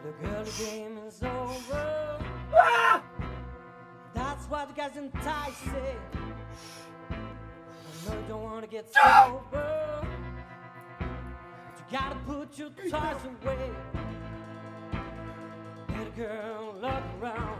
The game is over. Ah! That's what the guys in Thai say. I know you don't want to get sober. But you gotta put your toys away. Little girl, look around.